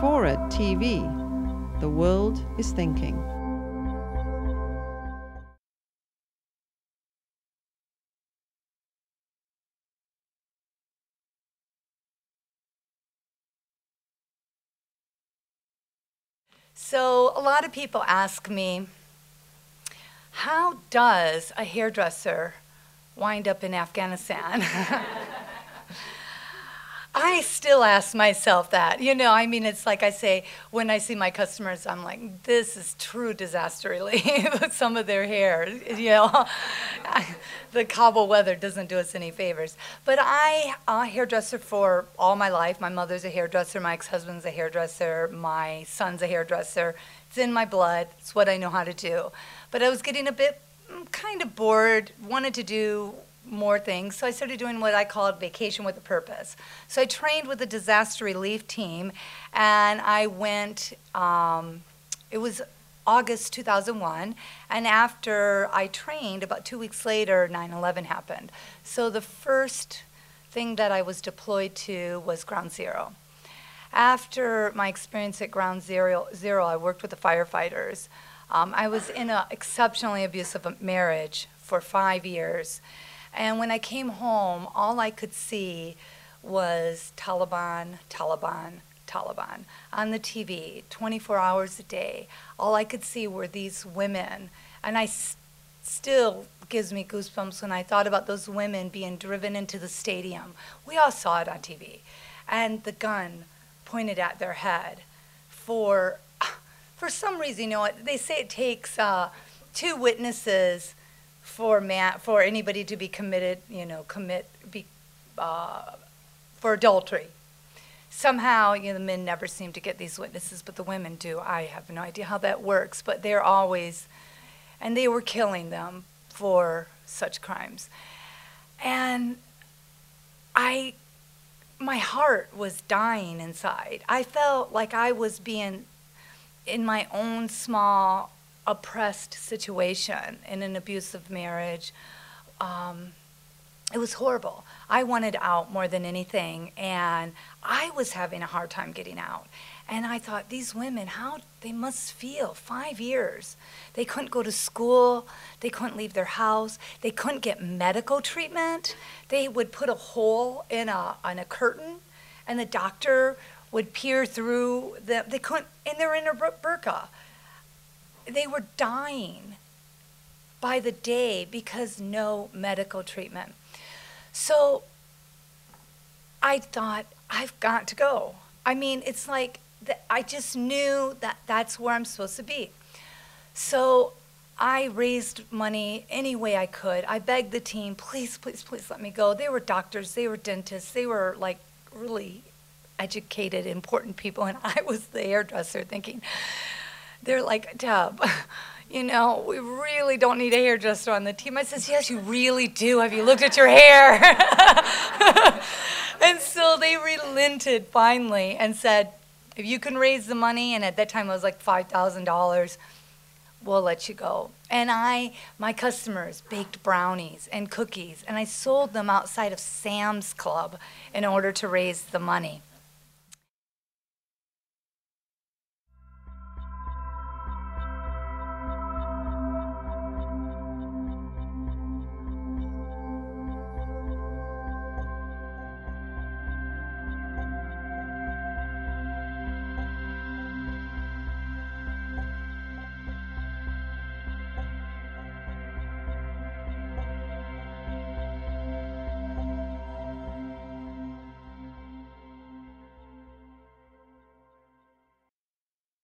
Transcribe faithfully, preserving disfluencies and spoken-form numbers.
Forward T V. The world is thinking. So a lot of people ask me, how does a hairdresser wind up in Afghanistan? I still ask myself that. You know, I mean, it's like I say, when I see my customers, I'm like, this is true disaster relief. Some of their hair, you know. The Kabul weather doesn't do us any favors. But I, a hairdresser for all my life. My mother's a hairdresser, my ex-husband's a hairdresser, my son's a hairdresser. It's in my blood, it's what I know how to do. But I was getting a bit kind of bored, wanted to do more things, so I started doing what I called vacation with a purpose. So I trained with a disaster relief team, and I went, um, it was August two thousand one, and after I trained, about two weeks later, nine eleven happened. So the first thing that I was deployed to was Ground Zero. After my experience at Ground Zero, Zero I worked with the firefighters. Um, I was in an exceptionally abusive marriage for five years. And when I came home, all I could see was Taliban, Taliban, Taliban on the T V, twenty-four hours a day. All I could see were these women. And I s still gives me goosebumps when I thought about those women being driven into the stadium. We all saw it on T V. And the gun pointed at their head for, for some reason, you know, they say it takes uh, two witnesses for man, for anybody to be committed, you know, commit be, uh, for adultery. Somehow, you know, the men never seem to get these witnesses, but the women do. I have no idea how that works, but they're always, and they were killing them for such crimes. And I, my heart was dying inside. I felt like I was being in my own small oppressed situation in an abusive marriage. Um, it was horrible. I wanted out more than anything, and I was having a hard time getting out. And I thought, these women, how they must feel, five years. They couldn't go to school, they couldn't leave their house, they couldn't get medical treatment. They would put a hole in a, in a curtain, and the doctor would peer through, the, they couldn't, and they're in a burqa. They were dying by the day because no medical treatment. So I thought, I've got to go. I mean, it's like the, I just knew that that's where I'm supposed to be. So I raised money any way I could. I begged the team, please, please, please let me go. They were doctors, they were dentists, they were like really educated, important people, and I was the hairdresser thinking, they're like, Deb, you know, we really don't need a hairdresser on the team. I says, yes, you really do. Have you looked at your hair? And so they relented finally and said, if you can raise the money, and at that time it was like five thousand dollars, we'll let you go. And I, my customers baked brownies and cookies, and I sold them outside of Sam's Club in order to raise the money.